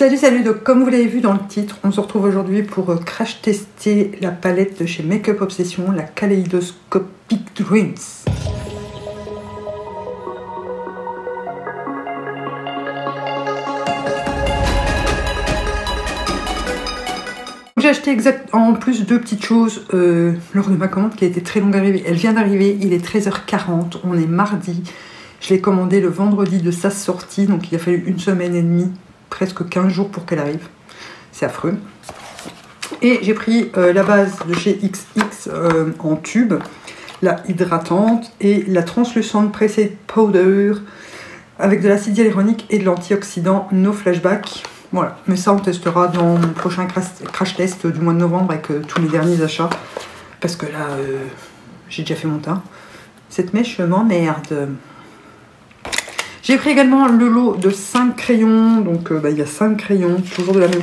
Salut, donc comme vous l'avez vu dans le titre, on se retrouve aujourd'hui pour crash tester la palette de chez Makeup Obsession, la Kaleidoscopic Dreams. J'ai acheté en plus deux petites choses lors de ma commande qui a été très longue à arriver. Elle vient d'arriver, il est 13h40, on est mardi. Je l'ai commandée le vendredi de sa sortie, donc il a fallu une semaine et demie, presque 15 jours pour qu'elle arrive. C'est affreux. Et j'ai pris la base de chez XX en tube, la hydratante et la translucente pressée powder avec de l'acide hyaluronique et de l'antioxydant no flashback. Voilà, mais ça on testera dans mon prochain crash test du mois de novembre avec tous mes derniers achats. Parce que là, j'ai déjà fait mon teint. Cette mèche m'emmerde. J'ai pris également le lot de 5 crayons. Donc il y a 5 crayons, toujours de la même.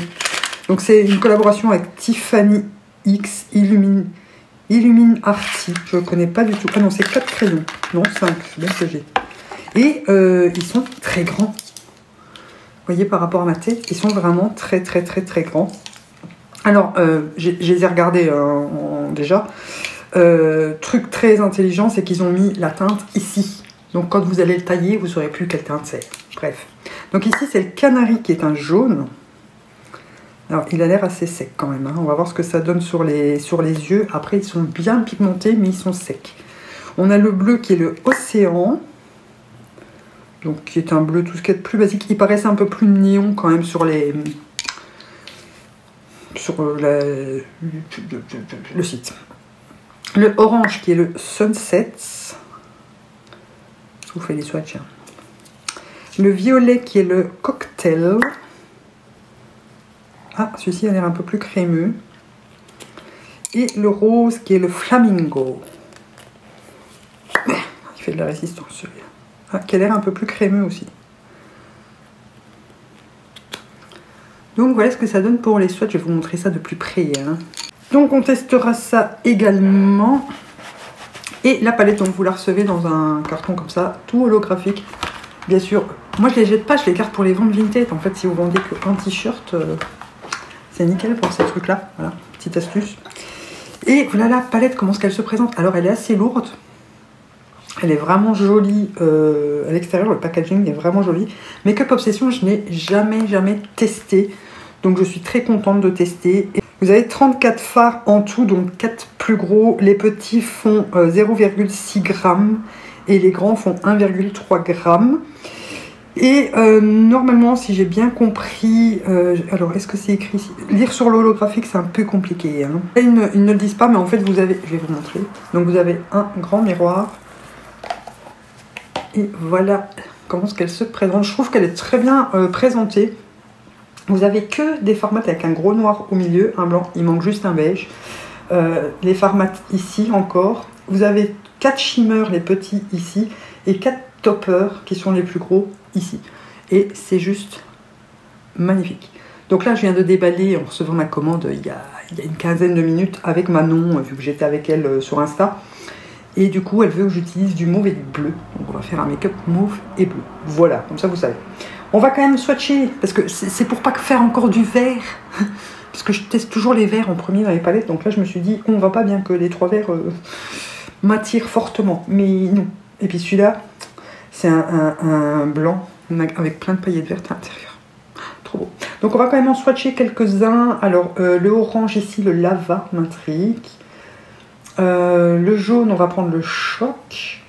Donc c'est une collaboration avec Tiffany X Illumine Arty. Je ne connais pas du tout. Ah non, c'est 4 crayons. Non, 5, c'est bien ce que j'ai. Et ils sont très grands. Vous voyez, par rapport à ma tête, ils sont vraiment très grands. Alors, je les ai regardés déjà. Truc très intelligent, c'est qu'ils ont mis la teinte ici. Donc, quand vous allez le tailler, vous ne saurez plus quelle teinte c'est. Bref. Donc ici, c'est le canari qui est un jaune. Alors, il a l'air assez sec quand même, hein. On va voir ce que ça donne sur les yeux. Après, ils sont bien pigmentés, mais ils sont secs. On a le bleu qui est le océan. Donc qui est un bleu tout ce qui est plus basique. Il paraissait un peu plus néon quand même sur le site. Le orange qui est le sunset. Je vous fais les swatchs. Le violet qui est le cocktail. Ah, celui-ci a l'air un peu plus crémeux. Et le rose qui est le flamingo. Il fait de la résistance celui-là. Ah, qui a l'air un peu plus crémeux aussi. Donc voilà ce que ça donne pour les swatchs. Je vais vous montrer ça de plus près, hein. Donc on testera ça également. Et la palette, donc vous la recevez dans un carton comme ça, tout holographique. Bien sûr, moi je les jette pas, je les garde pour les vendre vintage. En fait, si vous vendez qu'un t-shirt, c'est nickel pour ces trucs-là. Voilà, petite astuce. Et voilà la palette, comment est-ce qu'elle se présente. Alors elle est assez lourde. Elle est vraiment jolie à l'extérieur, le packaging est vraiment joli. Makeup Obsession, je n'ai jamais testé, donc je suis très contente de tester. Et vous avez 34 fards en tout, donc 4 plus gros. Les petits font 0,6 g et les grands font 1,3 g. Et normalement, si j'ai bien compris, alors est-ce que c'est écrit ici? Lire sur l'holographique, c'est un peu compliqué, hein. Ils ne le disent pas, mais en fait, vous avez, je vais vous montrer. Donc vous avez un grand miroir. Et voilà comment est-ce qu'elle se présente. Je trouve qu'elle est très bien présentée. Vous n'avez que des formats avec un gros noir au milieu, un blanc, il manque juste un beige. Les formats ici encore. Vous avez 4 shimmers, les petits ici, et 4 toppers qui sont les plus gros ici. Et c'est juste magnifique. Donc là, je viens de déballer en recevant ma commande il y a une quinzaine de minutes avec Manon, vu que j'étais avec elle sur Insta. Et du coup, elle veut que j'utilise du mauve et du bleu. Donc, on va faire un make-up mauve et bleu. Voilà, comme ça, vous savez. On va quand même swatcher, parce que c'est pour pas faire encore du vert. Parce que je teste toujours les verts en premier dans les palettes. Donc là, je me suis dit, on va pas bien que les trois verts m'attirent fortement. Mais non. Et puis celui-là, c'est un blanc avec plein de paillettes vertes à l'intérieur. Trop beau. Donc, on va quand même en swatcher quelques-uns. Alors, le orange ici, le lava m'intrigue. Le jaune, on va prendre le choc.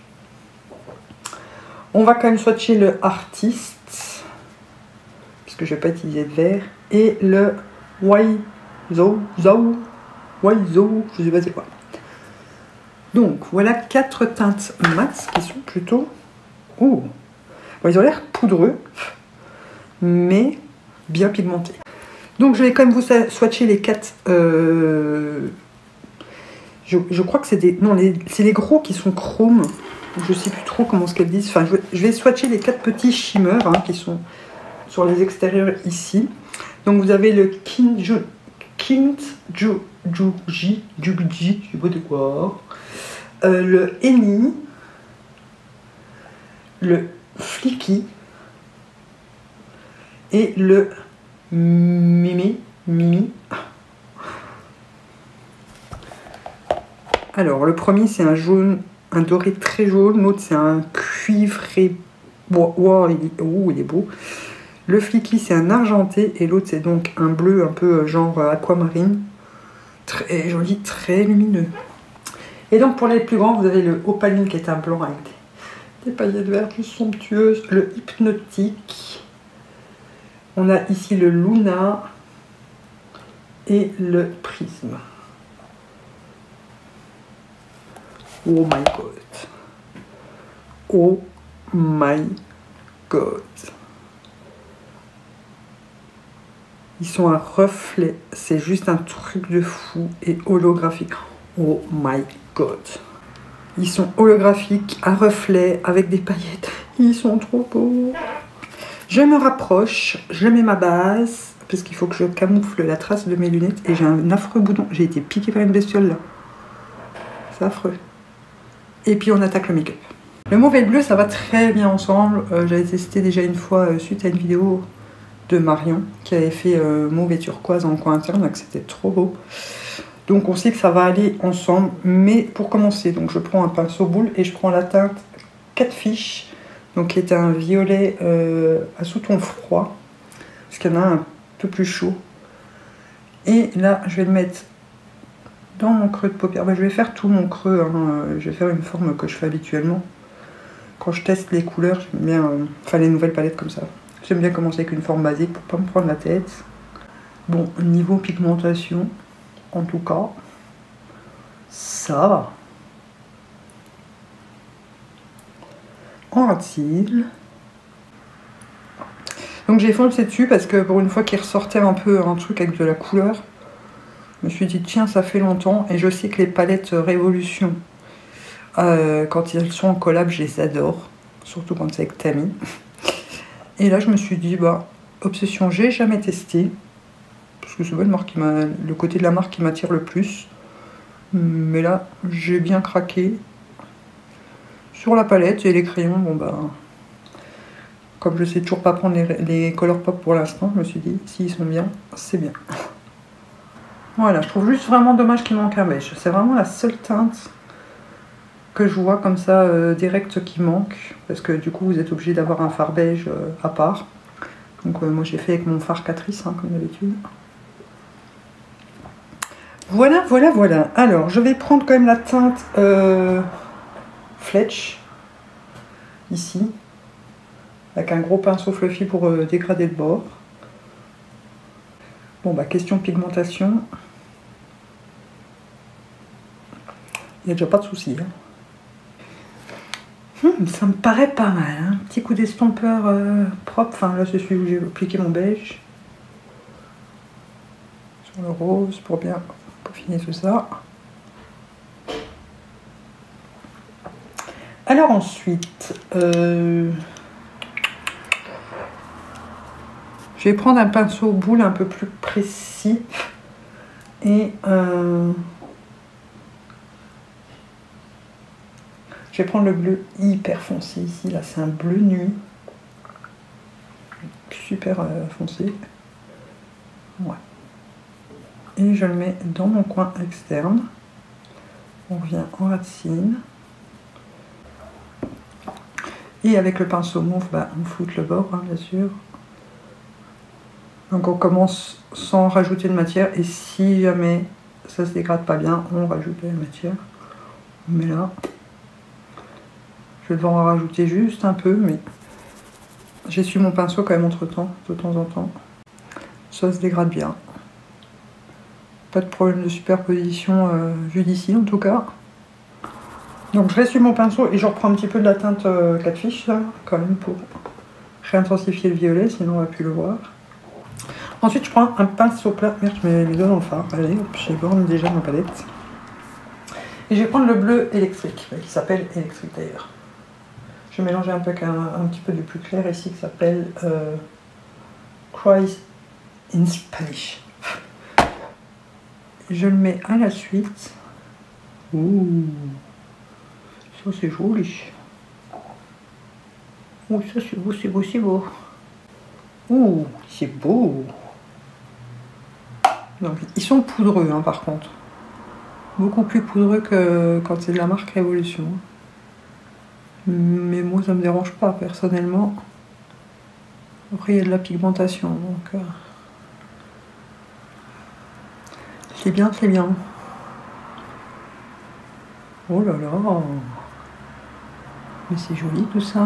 On va quand même swatcher le artiste, parce que je ne vais pas utiliser de vert. Et le Waizo, je ne sais pas c'est quoi. Donc voilà 4 teintes mates qui sont plutôt. Oh, bon, ils ont l'air poudreux, mais bien pigmentés. Donc je vais quand même vous swatcher les 4. Je crois que c'est des... Non, c'est les gros qui sont chrome. Je sais plus trop comment ce qu'elles disent. Enfin, je vais swatcher les 4 petits shimmers, hein, qui sont sur les extérieurs ici. Donc, vous avez le Kintsugi, Jugji, je sais pas de quoi. Le Eni. Le Flicky. Et le Mimi. Alors, le premier, c'est un jaune, un doré très jaune. L'autre, c'est un cuivré. Wow, il est beau. Le flicky, c'est un argenté. Et l'autre, c'est donc un bleu un peu genre aquamarine. Très joli, très lumineux. Et donc, pour les plus grands, vous avez le opaline qui est un blanc avec des paillettes vertes somptueuses. Le hypnotique. On a ici le Luna. Et le prisme. Oh my god. Oh my god. Ils sont un reflet. C'est juste un truc de fou et holographique. Oh my god. Ils sont holographiques, à reflet, avec des paillettes. Ils sont trop beaux. Je me rapproche. Je mets ma base. Parce qu'il faut que je camoufle la trace de mes lunettes. Et j'ai un affreux boudon. J'ai été piquée par une bestiole là. C'est affreux. Et puis on attaque le make-up. Le mauve et le bleu, ça va très bien ensemble. J'avais testé déjà une fois suite à une vidéo de Marion qui avait fait mauve et turquoise en coin interne, donc c'était trop beau. Donc on sait que ça va aller ensemble. Mais pour commencer, donc je prends un pinceau boule et je prends la teinte 4 fiches, donc qui est un violet à sous-ton froid, parce qu'il y en a un peu plus chaud. Et là, je vais le mettre dans mon creux de paupière. Je vais faire tout mon creux, hein. Je vais faire une forme que je fais habituellement. Quand je teste les couleurs, j'aime bien, enfin les nouvelles palettes comme ça. J'aime bien commencer avec une forme basique pour pas me prendre la tête. Bon, niveau pigmentation, en tout cas, ça va. En rate-cils. Donc j'ai foncé dessus parce que pour une fois qu'il ressortait un peu un truc avec de la couleur, je me suis dit, tiens, ça fait longtemps. Et je sais que les palettes Révolution, quand elles sont en collab, je les adore. Surtout quand c'est avec Tammy. Et là, je me suis dit, bah, Obsession, j'ai jamais testé. Parce que c'est pas une marque qui m'a, le côté de la marque qui m'attire le plus. Mais là, j'ai bien craqué sur la palette. Et les crayons, bon, bah, comme je sais toujours pas prendre les color pop pour l'instant, je me suis dit, s'ils sont bien, c'est bien. Voilà, je trouve juste vraiment dommage qu'il manque un beige. C'est vraiment la seule teinte que je vois comme ça, direct, qui manque. Parce que du coup, vous êtes obligé d'avoir un fard beige à part. Donc moi, j'ai fait avec mon fard Catrice, hein, comme d'habitude. Voilà, voilà, voilà. Alors, je vais prendre quand même la teinte Fletch, ici. Avec un gros pinceau fluffy pour dégrader le bord. Bon, bah, question pigmentation. Il n'y a déjà pas de souci. Hein. Ça me paraît pas mal. Hein. Petit coup d'estompeur propre. Enfin, là, c'est celui où j'ai appliqué mon beige. Sur le rose pour bien peaufiner tout ça. Alors, ensuite, je vais prendre un pinceau boule un peu plus précis. Et je vais prendre le bleu hyper foncé ici. Là, c'est un bleu nuit. Super foncé. Ouais. Et je le mets dans mon coin externe. On revient en racine. Et avec le pinceau mauve, bah, on floute le bord, hein, bien sûr. Donc on commence sans rajouter de matière, et si jamais ça se dégrade pas bien, on rajoute de la matière. Mais là, je vais devoir en rajouter juste un peu, mais j'essuie mon pinceau quand même entre temps, de temps en temps. Ça se dégrade bien. Pas de problème de superposition vu d'ici en tout cas. Donc je ressuie mon pinceau et je reprends un petit peu de la teinte 4 fiches là, quand même pour réintensifier le violet, sinon on va plus le voir. Ensuite, je prends un pinceau plat. Merde, je mets mes doigts dans le fard. Allez, j'éborne déjà ma palette. Et je vais prendre le bleu électrique, qui s'appelle électrique d'ailleurs. Je vais mélanger un peu avec un petit peu du plus clair ici, qui s'appelle Cries in Spanish. Je le mets à la suite. Ouh, ça c'est joli. Ouh, ça c'est beau, c'est beau, c'est beau. Ouh, c'est beau. Donc, ils sont poudreux, hein, par contre. Beaucoup plus poudreux que quand c'est de la marque Révolution. Mais moi, ça me dérange pas, personnellement. Après, il y a de la pigmentation, donc... C'est bien, c'est bien. Oh là là! Mais c'est joli tout ça.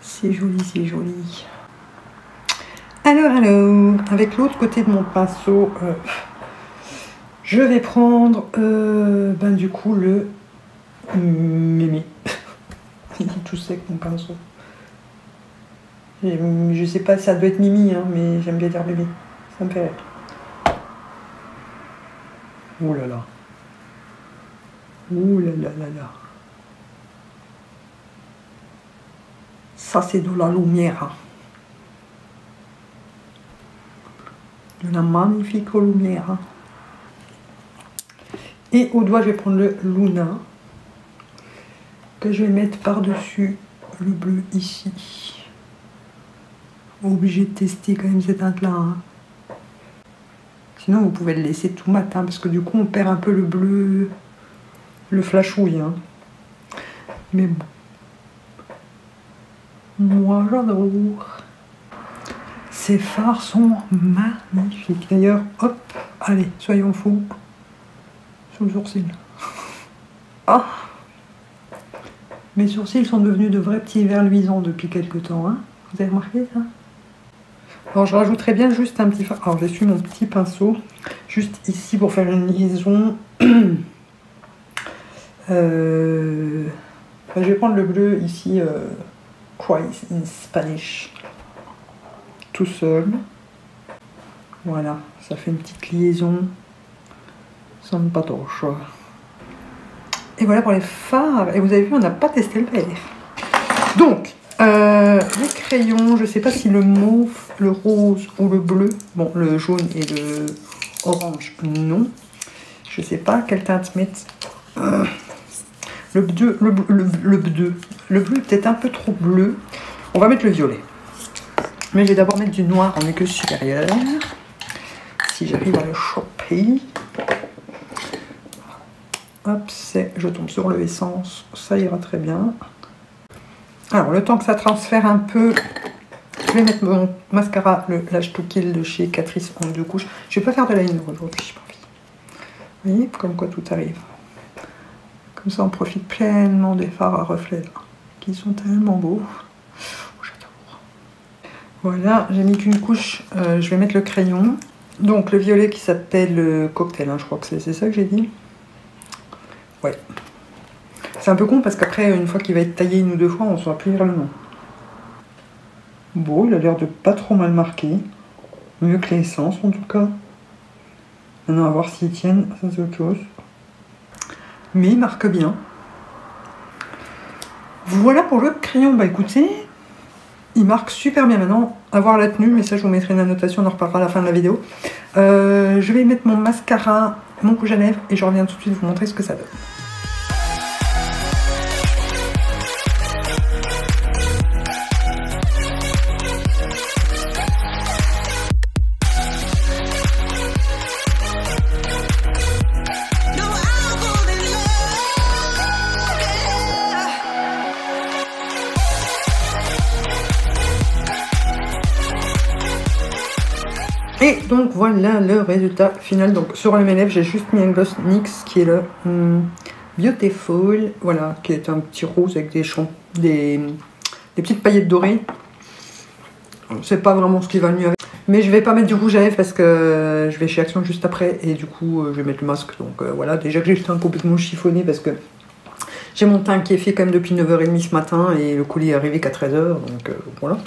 C'est joli, c'est joli. Alors, avec l'autre côté de mon pinceau, je vais prendre, du coup, le mémé. Il est tout sec, mon pinceau. Et, je sais pas, ça doit être Mimi, hein, mais j'aime bien dire mémé. Ça me fait rire. Oh là là. Oh là là là là. Ça, c'est de la lumière. De la magnifique lumière. Et au doigt, je vais prendre le Luna. Que je vais mettre par-dessus le bleu ici. Obligé de tester quand même cette teinte-là. Hein. Sinon, vous pouvez le laisser tout matin, parce que du coup, on perd un peu le bleu, le flashouille. Hein. Mais bon. Moi, j'adore. Ces fards sont magnifiques. D'ailleurs, hop, allez, soyons fous. Sous le sourcil. Ah! Mes sourcils sont devenus de vrais petits vers luisants depuis quelques temps. Hein. Vous avez remarqué ça? Alors, je rajouterai bien juste un petit fard. Alors, j'ai su mon petit pinceau juste ici pour faire une liaison. Enfin, je vais prendre le bleu ici, Cry in Spanish, tout seul. Voilà, ça fait une petite liaison sans patoche. Et voilà pour les fards. Et vous avez vu, on n'a pas testé le PR. Donc, les crayons, je ne sais pas si le mauve, le rose ou le bleu, bon, le jaune et le orange, non. Je ne sais pas quelle teinte mettre. Le bleu peut-être un peu trop bleu. On va mettre le violet. Mais je vais d'abord mettre du noir en écueil supérieur. Si j'arrive à le choper. Hop, je tombe sur le Essence. Ça ira très bien. Alors, le temps que ça transfère un peu, je vais mettre mon mascara, le Lash To Kill de chez Catrice en 2 couches. Je vais pas faire de liner aujourd'hui, j'ai pas envie. Vous voyez, comme quoi tout arrive. Comme ça, on profite pleinement des fards à reflets, là, qui sont tellement beaux. Oh, j'adore. Voilà, j'ai mis qu'une couche, je vais mettre le crayon. Donc, le violet qui s'appelle Cocktail, hein, je crois que c'est ça que j'ai dit. Ouais. C'est un peu con parce qu'après, une fois qu'il va être taillé 1 ou 2 fois, on ne saura plus lire le nom. Bon, il a l'air de pas trop mal marqué. Mieux que l'essence en tout cas. Maintenant, à voir s'ils tiennent, ça c'est autre chose. Mais il marque bien. Voilà pour le crayon. Bah écoutez, il marque super bien maintenant. À voir la tenue, mais ça je vous mettrai une annotation, on en reparlera à la fin de la vidéo. Je vais mettre mon mascara, mon rouge à lèvres, et je reviens tout de suite vous montrer ce que ça donne. Et donc voilà le résultat final. Donc sur mes lèvres, j'ai juste mis un gloss NYX qui est le Beautiful, voilà, qui est un petit rose avec des petites paillettes dorées. C'est pas vraiment ce qui va le mieux avec. Mais je vais pas mettre du rouge à lèvres parce que je vais chez Action juste après et du coup je vais mettre le masque. Donc voilà, déjà que j'ai le teint complètement chiffonné parce que j'ai mon teint qui est fait quand même depuis 9h30 ce matin et le colis est arrivé qu'à 13h, donc voilà.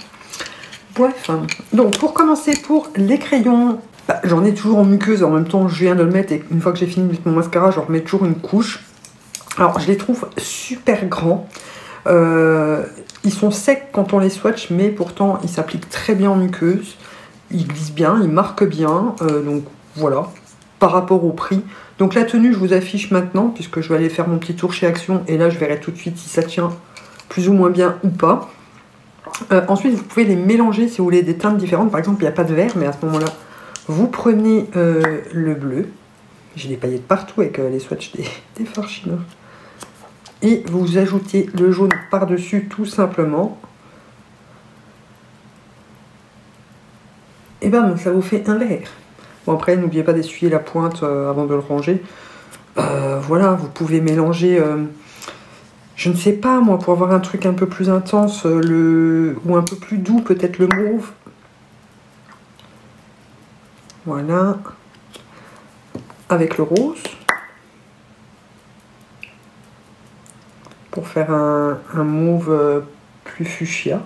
Bref, donc pour commencer, pour les crayons, bah, j'en ai toujours en muqueuse, en même temps je viens de le mettre et une fois que j'ai fini de mettre mon mascara, je remets toujours une couche. Alors je les trouve super grands, ils sont secs quand on les swatch, mais pourtant ils s'appliquent très bien en muqueuse, ils glissent bien, ils marquent bien, donc voilà, par rapport au prix. Donc la tenue je vous affiche maintenant, puisque je vais aller faire mon petit tour chez Action et là je verrai tout de suite si ça tient plus ou moins bien ou pas. Ensuite, vous pouvez les mélanger si vous voulez des teintes différentes. Par exemple, il n'y a pas de vert, mais à ce moment-là, Vous prenez le bleu. J'ai des paillettes partout avec les swatchs des fards chinois. Et vous ajoutez le jaune par-dessus tout simplement. Et bam, ça vous fait un verre. Bon après, n'oubliez pas d'essuyer la pointe avant de le ranger. Voilà, vous pouvez mélanger, je ne sais pas moi, pour avoir un truc un peu plus intense, ou un peu plus doux, peut-être le mauve. Voilà. Avec le rose. Pour faire un mauve plus fuchsia.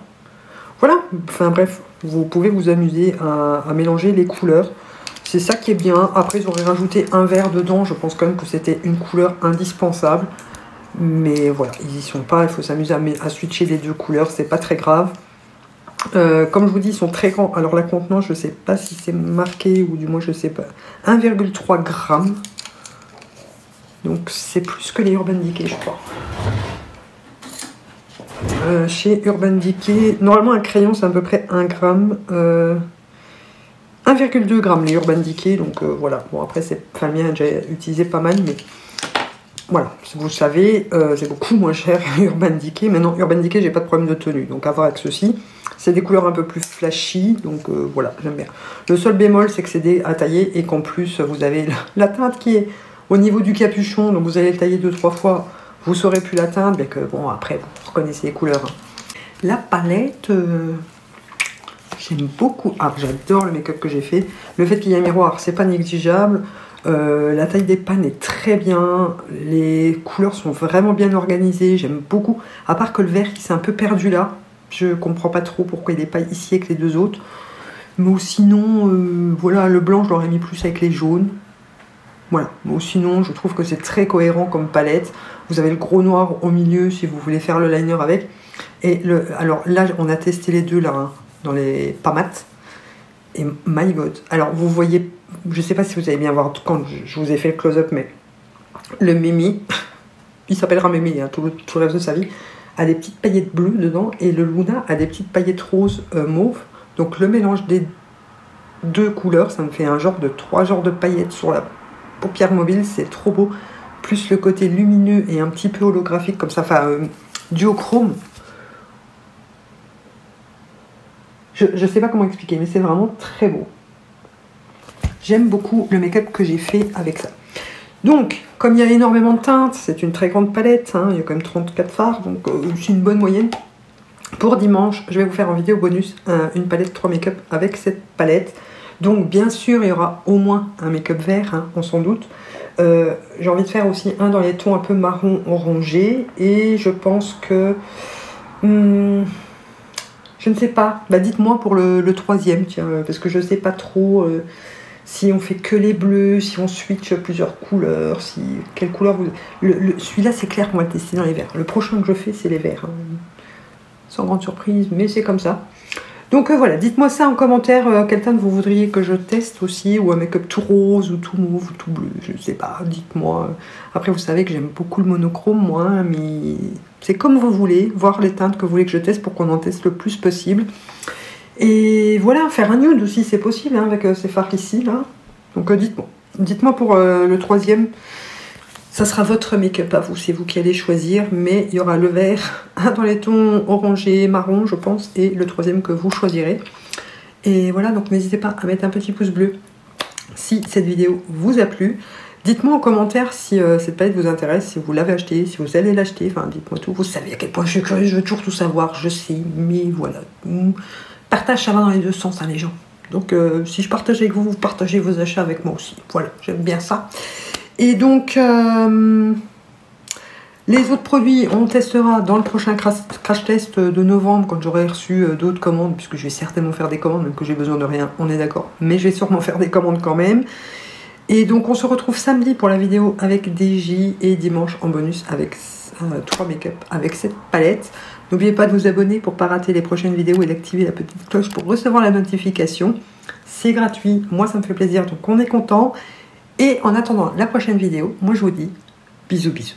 Voilà, enfin bref, vous pouvez vous amuser à mélanger les couleurs. C'est ça qui est bien. Après, j'aurais rajouté un vert dedans. Je pense quand même que c'était une couleur indispensable. Mais voilà, ils y sont pas. Il faut s'amuser à switcher les deux couleurs. C'est pas très grave. Comme je vous dis, ils sont très grands. Alors la contenance, je sais pas si c'est marqué ou du moins je sais pas. 1,3 grammes. Donc c'est plus que les Urban Decay, je crois. Chez Urban Decay, normalement un crayon c'est à peu près 1 gramme. 1,2 grammes les Urban Decay, donc voilà. Bon après, enfin, le mien j'ai utilisé pas mal, mais voilà, vous le savez, c'est beaucoup moins cher Urban Decay. Maintenant, Urban Decay, j'ai pas de problème de tenue, donc à voir avec ceci. C'est des couleurs un peu plus flashy, donc voilà, j'aime bien. Le seul bémol, c'est que c'est à tailler et qu'en plus, vous avez la teinte qui est au niveau du capuchon, donc vous allez le tailler 2-3 fois, vous saurez plus la teinte, mais que bon, après, vous reconnaissez les couleurs. La palette, j'aime beaucoup. Ah, j'adore le make-up que j'ai fait. Le fait qu'il y ait un miroir, c'est pas négligeable. La taille des pannes est très bien, les couleurs sont vraiment bien organisées, j'aime beaucoup, à part que le vert qui s'est un peu perdu là, je comprends pas trop pourquoi il n'est pas ici avec les deux autres, mais sinon, voilà, le blanc je l'aurais mis plus avec les jaunes, voilà, mais sinon je trouve que c'est très cohérent comme palette, vous avez le gros noir au milieu si vous voulez faire le liner avec, et alors là on a testé les deux là, hein, dans les pas mat, et my god, alors vous voyez, je sais pas si vous allez bien voir quand je vous ai fait le close-up, mais le Mimi, il s'appellera Mimi hein, tout le reste de sa vie, a des petites paillettes bleues dedans et le Luna a des petites paillettes roses mauves. Donc le mélange des deux couleurs, ça me fait un genre de trois genres de paillettes sur la paupière mobile, c'est trop beau. Plus le côté lumineux et un petit peu holographique comme ça, enfin duochrome. Je sais pas comment expliquer, mais c'est vraiment très beau. J'aime beaucoup le make-up que j'ai fait avec ça. Donc, comme il y a énormément de teintes, c'est une très grande palette, hein, il y a quand même 34 fards, donc c'est une bonne moyenne. Pour dimanche, je vais vous faire en vidéo bonus une palette 3 make-up avec cette palette. Donc, bien sûr, il y aura au moins un make-up vert, hein, on s'en doute. J'ai envie de faire aussi un dans les tons un peu marron orangé. Et je pense que... je ne sais pas. Bah, dites-moi pour le troisième, tiens, parce que je ne sais pas trop... si on fait que les bleus, si on switch plusieurs couleurs, si quelle couleur vous... Celui-là, c'est clair qu'on va le tester dans les verts. Le prochain que je fais, c'est les verts. Hein. Sans grande surprise, mais c'est comme ça. Donc voilà, dites-moi ça en commentaire, quelle teinte vous voudriez que je teste aussi, ou un make-up tout rose, ou tout mauve, ou tout bleu, je sais pas, dites-moi. Après, vous savez que j'aime beaucoup le monochrome, moi, mais c'est comme vous voulez, voir les teintes que vous voulez que je teste pour qu'on en teste le plus possible. Et voilà, faire un nude aussi, c'est possible, hein, avec ces fards ici, là. Donc dites-moi. Dites-moi pour le troisième. Ça sera votre make-up à vous, c'est vous qui allez choisir. Mais il y aura le vert dans les tons orangé, marron, je pense, et le troisième que vous choisirez. Et voilà, donc n'hésitez pas à mettre un petit pouce bleu si cette vidéo vous a plu. Dites-moi en commentaire si cette palette vous intéresse, si vous l'avez achetée, si vous allez l'acheter. Enfin, dites-moi tout. Vous savez à quel point je suis curieuse, je veux toujours tout savoir, je sais, mais voilà. Partage, ça va dans les deux sens, hein, les gens. Donc, si je partage avec vous, vous partagez vos achats avec moi aussi. Voilà, j'aime bien ça. Et donc, les autres produits, on testera dans le prochain crash test de novembre, quand j'aurai reçu d'autres commandes, puisque je vais certainement faire des commandes, même que j'ai besoin de rien, on est d'accord. Mais je vais sûrement faire des commandes quand même. Et donc, on se retrouve samedi pour la vidéo avec DJ et dimanche en bonus avec 3 make-up avec cette palette. N'oubliez pas de vous abonner pour ne pas rater les prochaines vidéos et d'activer la petite cloche pour recevoir la notification. C'est gratuit, moi ça me fait plaisir, donc on est content. Et en attendant la prochaine vidéo, moi je vous dis bisous bisous.